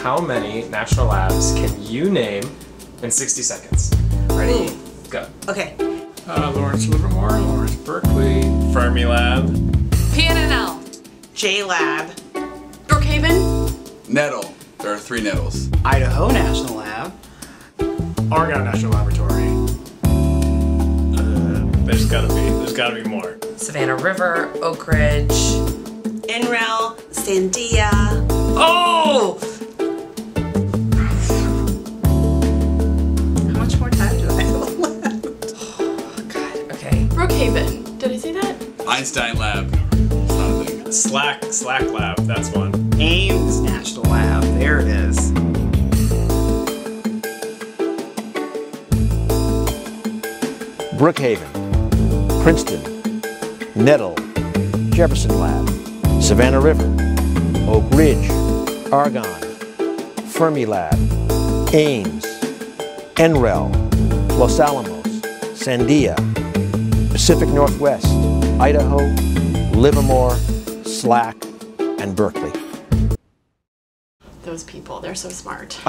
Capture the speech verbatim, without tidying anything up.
how many national labs can you name in sixty seconds? Ready? Ooh. Go. Okay. Uh, Lawrence Livermore, Lawrence Berkeley, Fermilab, P N N L, J Lab, Brookhaven, Nettle. There are three Nettles. Idaho National Lab, Argonne National Laboratory. Uh, there's gotta be. There's gotta be more. Savannah River, Oak Ridge, N R E L, Sandia. Oh! How much more time do I have left? Oh God. Okay. Brookhaven. Did I say that? Einstein Lab. It's not a thing. SLAC. SLAC Lab. That's one. Ames National Lab. There it is. Brookhaven, Princeton, Nettle, Jefferson Lab, Savannah River, Oak Ridge, Argonne, Fermilab, Ames, N R E L, Los Alamos, Sandia, Pacific Northwest, Idaho, Livermore, SLAC, and Berkeley. Those people, they're so smart.